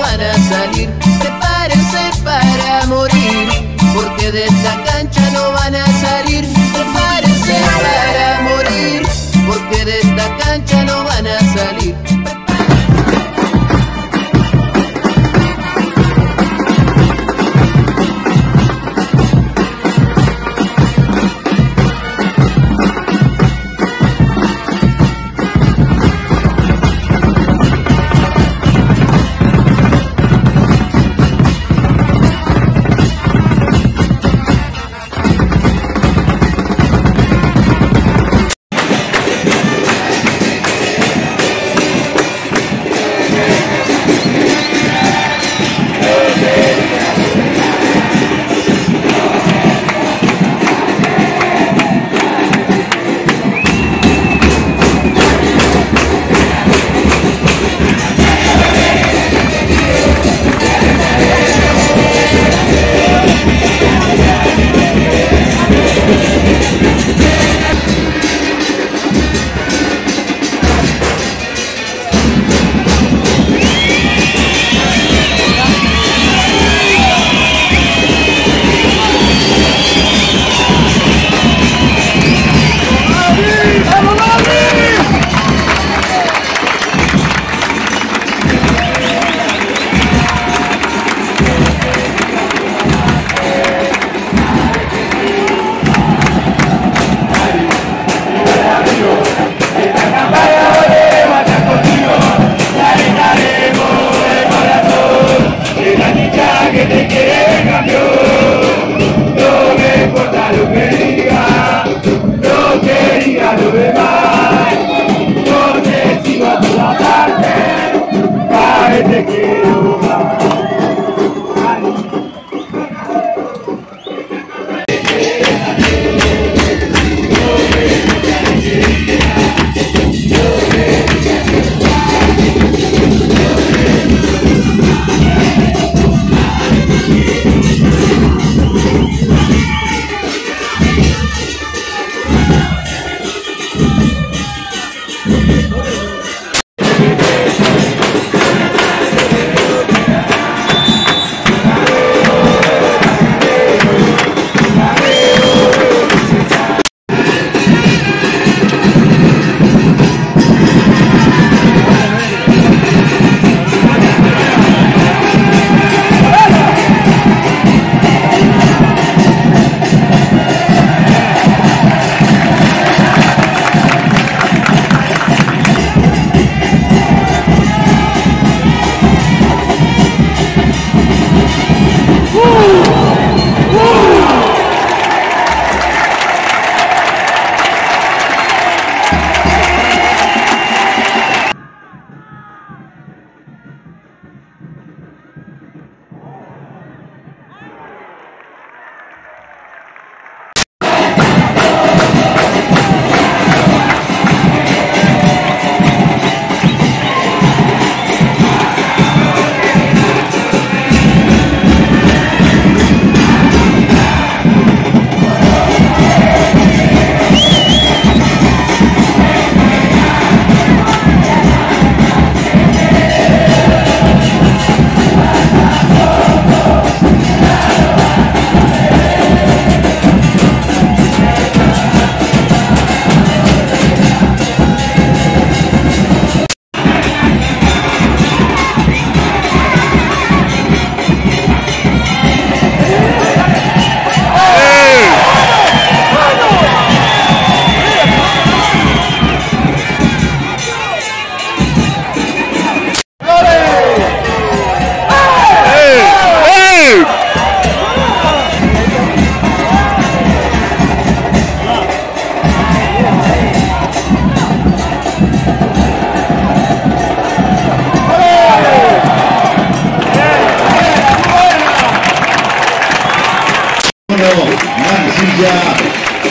para salir, prepárense para morir, porque de esta cancha no van a salir, prepárense para morir, porque de esta cancha no van a salir.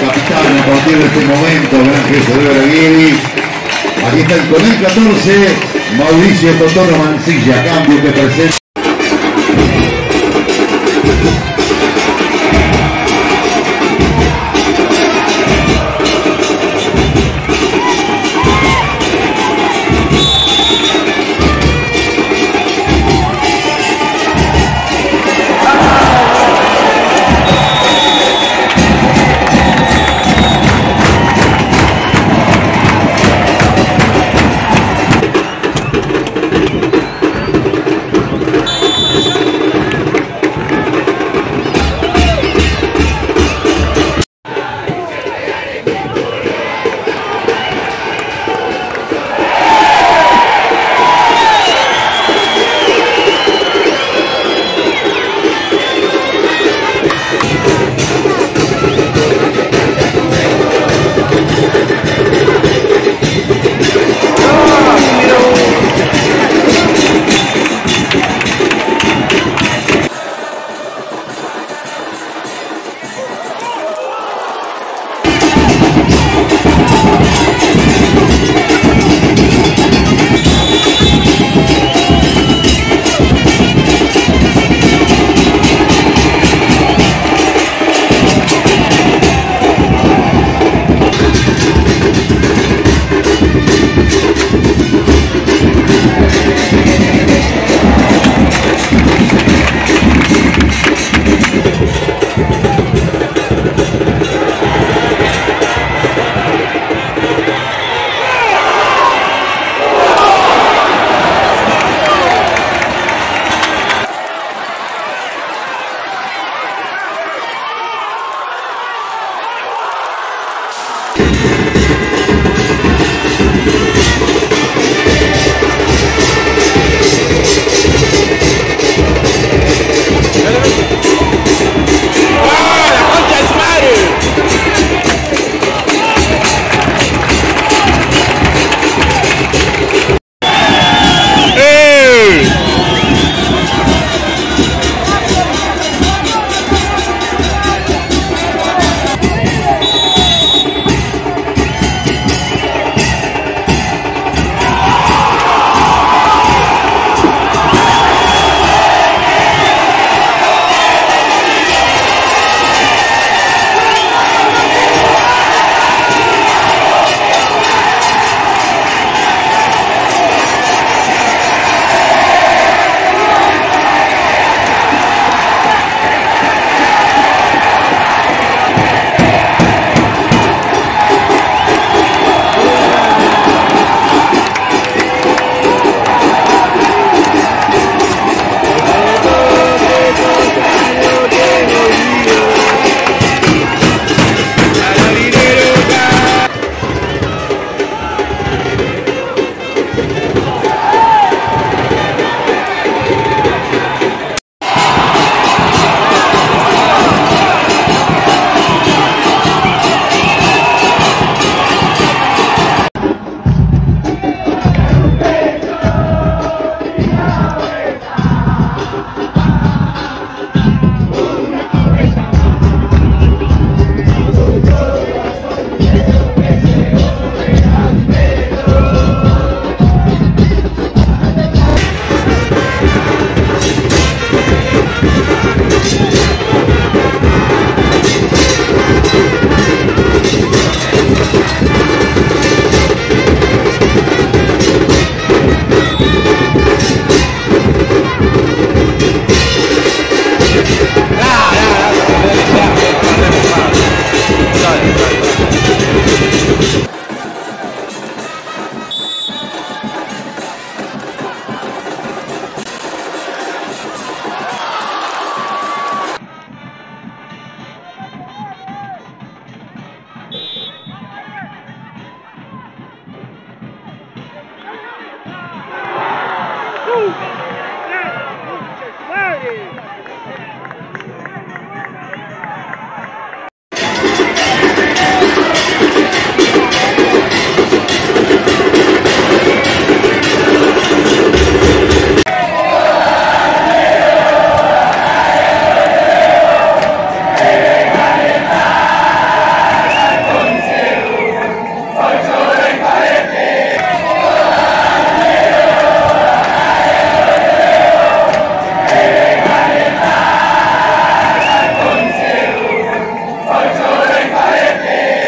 Capitán a partir de este momento, gran gesto de Aguirre. Aquí está el con el 14, Mauricio Totoro Mancilla, cambio que presenta.